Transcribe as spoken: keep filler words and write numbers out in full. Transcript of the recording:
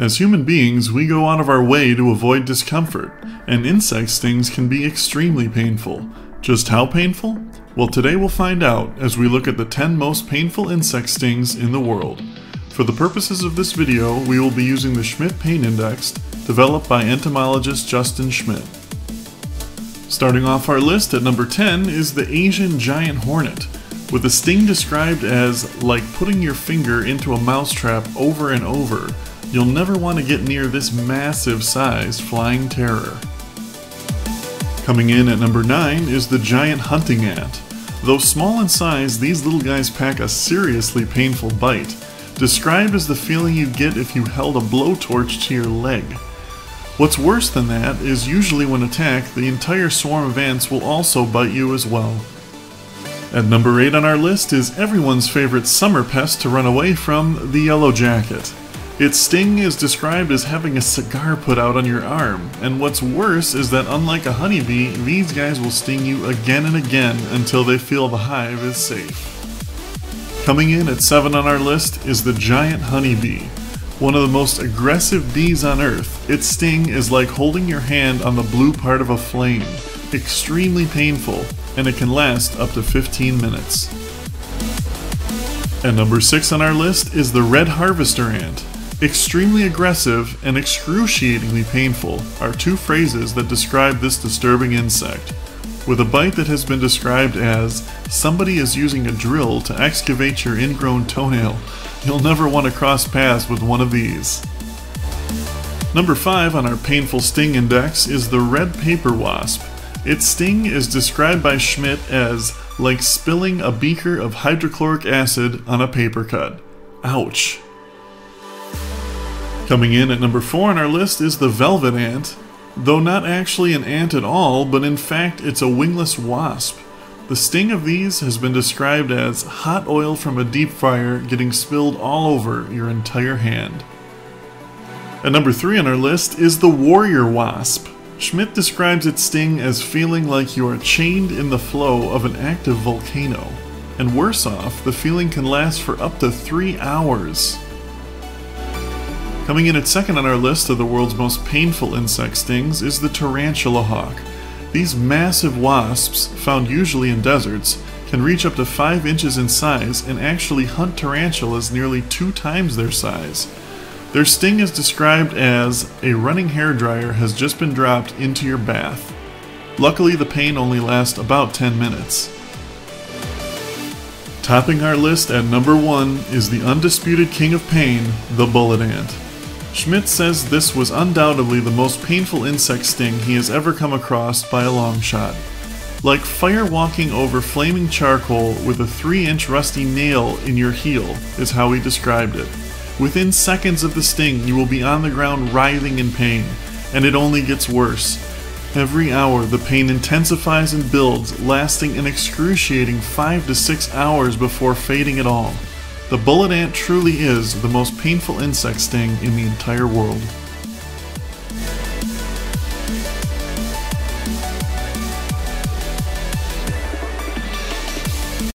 As human beings, we go out of our way to avoid discomfort, and insect stings can be extremely painful. Just how painful? Well, today we'll find out as we look at the ten most painful insect stings in the world. For the purposes of this video, we will be using the Schmidt Pain Index, developed by entomologist Justin Schmidt. Starting off our list at number ten is the Asian giant hornet, with a sting described as like putting your finger into a mousetrap over and over. You'll never want to get near this massive-sized flying terror. Coming in at number nine is the giant hunting ant. Though small in size, these little guys pack a seriously painful bite, described as the feeling you'd get if you held a blowtorch to your leg. What's worse than that is usually when attacked, the entire swarm of ants will also bite you as well. At number eight on our list is everyone's favorite summer pest to run away from, the yellow jacket. Its sting is described as having a cigar put out on your arm, and what's worse is that unlike a honeybee, these guys will sting you again and again until they feel the hive is safe. Coming in at seven on our list is the giant honeybee. One of the most aggressive bees on earth, its sting is like holding your hand on the blue part of a flame. Extremely painful, and it can last up to fifteen minutes. At number six on our list is the red harvester ant. Extremely aggressive and excruciatingly painful are two phrases that describe this disturbing insect, with a bite that has been described as somebody is using a drill to excavate your ingrown toenail. You'll never want to cross paths with one of these. Number five on our painful sting index is the red paper wasp. Its sting is described by Schmidt as like spilling a beaker of hydrochloric acid on a paper cut. Ouch. Coming in at number four on our list is the velvet ant, though not actually an ant at all, but in fact it's a wingless wasp. The sting of these has been described as hot oil from a deep fryer getting spilled all over your entire hand. At number three on our list is the warrior wasp. Schmidt describes its sting as feeling like you are chained in the flow of an active volcano, and worse off, the feeling can last for up to three hours. Coming in at second on our list of the world's most painful insect stings is the tarantula hawk. These massive wasps, found usually in deserts, can reach up to five inches in size and actually hunt tarantulas nearly two times their size. Their sting is described as a running hairdryer has just been dropped into your bath. Luckily, the pain only lasts about ten minutes. Topping our list at number one is the undisputed king of pain, the bullet ant. Schmidt says this was undoubtedly the most painful insect sting he has ever come across by a long shot. Like fire walking over flaming charcoal with a three inch rusty nail in your heel is how he described it. Within seconds of the sting, you will be on the ground writhing in pain, and it only gets worse. Every hour, the pain intensifies and builds, lasting an excruciating five to six hours before fading at all. The bullet ant truly is the most painful insect sting in the entire world.